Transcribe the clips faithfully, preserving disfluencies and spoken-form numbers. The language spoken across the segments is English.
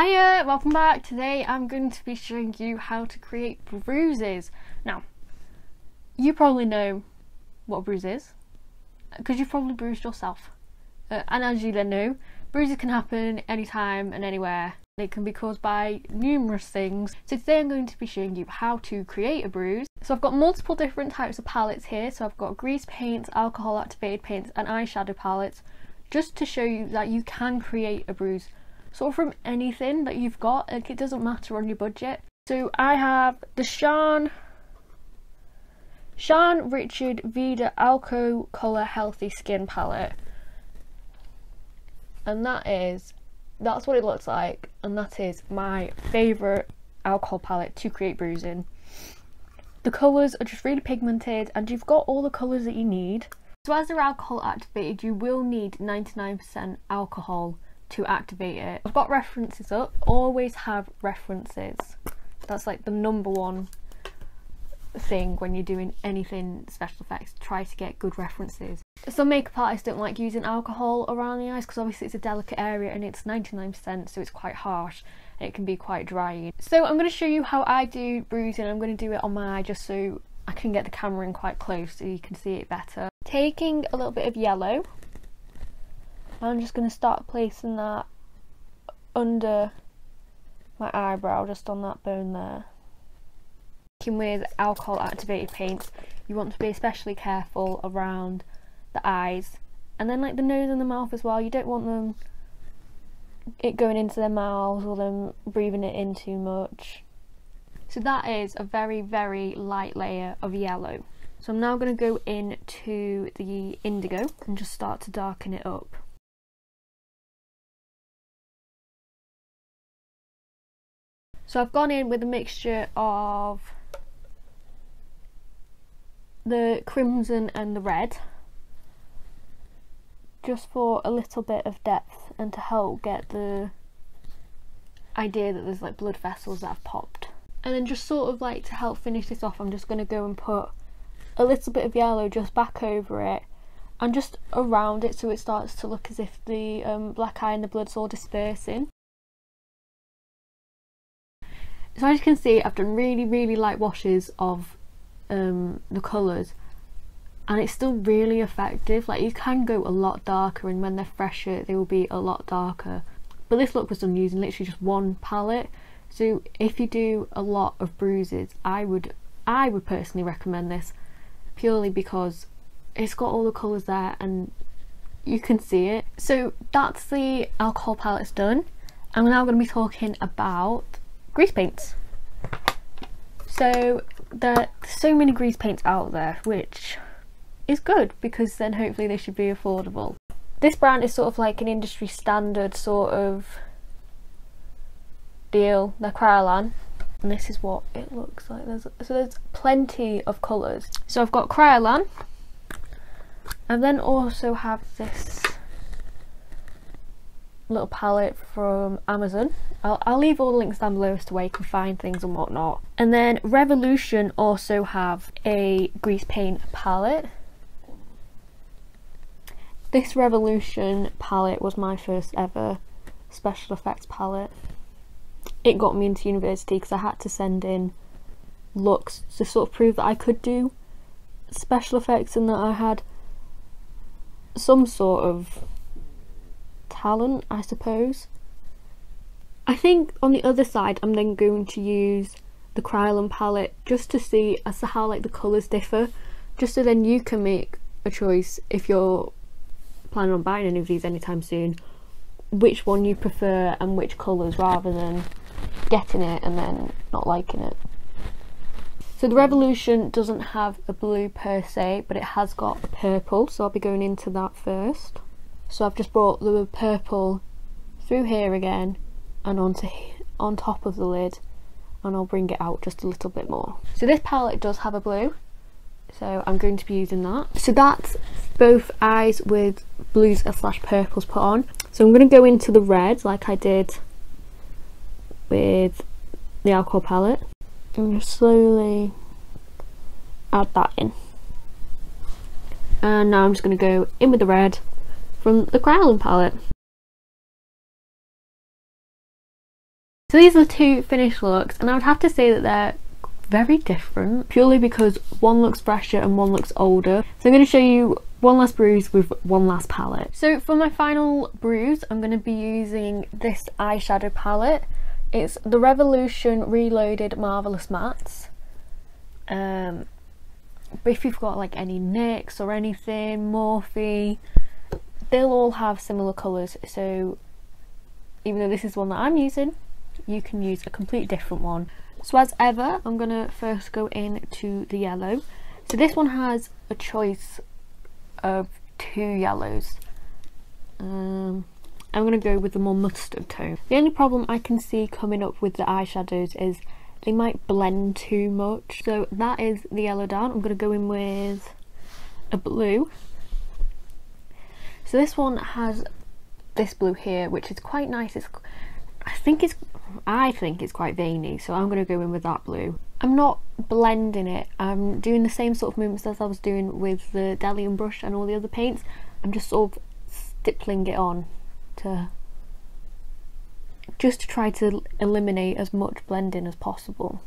Hiya, welcome back. Today I'm going to be showing you how to create bruises. Now, you probably know what a bruise is because you've probably bruised yourself. Uh, and as you then know, bruises can happen anytime and anywhere. It can be caused by numerous things. So today I'm going to be showing you how to create a bruise. So I've got multiple different types of palettes here. So I've got grease paints, alcohol activated paints and eyeshadow palettes, just to show you that you can create a bruise sort of from anything that you've got. Like, it doesn't matter on your budget. So I have the Cian Cian Richard Vida Alco Color Healthy Skin Palette, and that is that's what it looks like, and that is my favourite alcohol palette to create bruising. The colours are just really pigmented and you've got all the colours that you need. So as they're alcohol activated, you will need ninety-nine percent alcohol to activate it. I've got references up. Always have references. That's like the number one thing when you're doing anything special effects. Try to get good references. Some makeup artists don't like using alcohol around the eyes because obviously it's a delicate area and it's ninety-nine percent, so it's quite harsh and it can be quite drying. So I'm going to show you how I do bruising. I'm going to do it on my eye just so I can get the camera in quite close so you can see it better. Taking a little bit of yellow, I'm just going to start placing that under my eyebrow, just on that bone there. Working with alcohol activated paints, you want to be especially careful around the eyes and then like the nose and the mouth as well. You don't want them it going into their mouths or them breathing it in too much. So that is a very very light layer of yellow. So I'm now going to go into the indigo and just start to darken it up. So I've gone in with a mixture of the crimson and the red, just for a little bit of depth and to help get the idea that there's like blood vessels that have popped. And then just sort of like to help finish this off, I'm just going to go and put a little bit of yellow just back over it and just around it, so it starts to look as if the um, black eye and the blood's all dispersing. So as you can see, I've done really really light washes of um, the colours and it's still really effective. Like, you can go a lot darker, and when they're fresher they will be a lot darker, but this look was done using literally just one palette. So if you do a lot of bruises, I would I would personally recommend this, purely because it's got all the colours there and you can see it. So that's the alcohol palettes done. I'm now going to be talking about grease paints. So there are so many grease paints out there, which is good because then hopefully they should be affordable. This brand is sort of like an industry standard sort of deal. They're Kryolan, and this is what it looks like. There's, so there's plenty of colours. So I've got Kryolan, and then also have this little palette from Amazon. I'll, I'll leave all the links down below as to where you can find things and whatnot. And then Revolution also have a grease paint palette. This Revolution palette was my first ever special effects palette. It got me into university because I had to send in looks to sort of prove that I could do special effects and that I had some sort of talent, I suppose. I think on the other side I'm then going to use the Kryolan palette just to see as to how like the colours differ, just so then you can make a choice if you're planning on buying any of these anytime soon, which one you prefer and which colours, rather than getting it and then not liking it. So the Revolution doesn't have a blue per se, but it has got a purple, so I'll be going into that first. So I've just brought the purple through here again and onto on top of the lid, and I'll bring it out just a little bit more. So this palette does have a blue, so I'm going to be using that. So that's both eyes with blues slash purples put on. So I'm going to go into the red like I did with the alcohol palette and just slowly add that in. And now I'm just going to go in with the red from the Kryolan palette. So these are the two finished looks, and I would have to say that they're very different purely because one looks fresher and one looks older. So I'm going to show you one last bruise with one last palette. So for my final bruise, I'm going to be using this eyeshadow palette. It's the Revolution Reloaded Marvellous Mattes. Um, if you've got like any N Y X or anything, Morphe, they'll all have similar colours, so even though this is one that I'm using, you can use a completely different one. So as ever, I'm gonna first go into the yellow. So this one has a choice of two yellows. um, I'm gonna go with the more mustard tone. The only problem I can see coming up with the eyeshadows is they might blend too much, so that is the yellow down. I'm gonna go in with a blue. So this one has this blue here, which is quite nice. It's I think it's I think it's quite veiny, so I'm going to go in with that blue. I'm not blending it, I'm doing the same sort of movements as I was doing with the Bdellium brush and all the other paints. I'm just sort of stippling it on to just to try to eliminate as much blending as possible,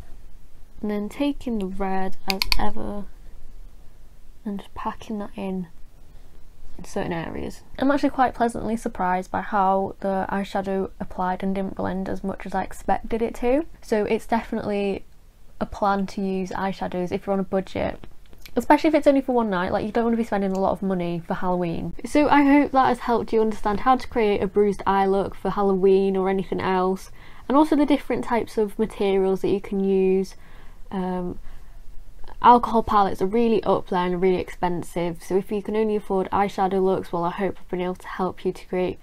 and then taking the red as ever and just packing that in certain areas. I'm actually quite pleasantly surprised by how the eyeshadow applied and didn't blend as much as I expected it to, so it's definitely a plan to use eyeshadows if you're on a budget, especially if it's only for one night. Like, you don't want to be spending a lot of money for Halloween. So I hope that has helped you understand how to create a bruised eye look for Halloween or anything else, and also the different types of materials that you can use. um, Alcohol palettes are really up there and really expensive, so if you can only afford eyeshadow looks, well, I hope I've been able to help you to create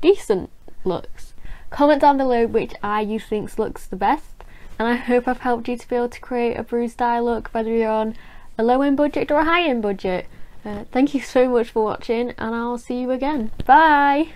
decent looks. Comment down below which eye you think looks the best, and I hope I've helped you to be able to create a bruised eye look, whether you're on a low-end budget or a high-end budget. Uh, thank you so much for watching, and I'll see you again. Bye!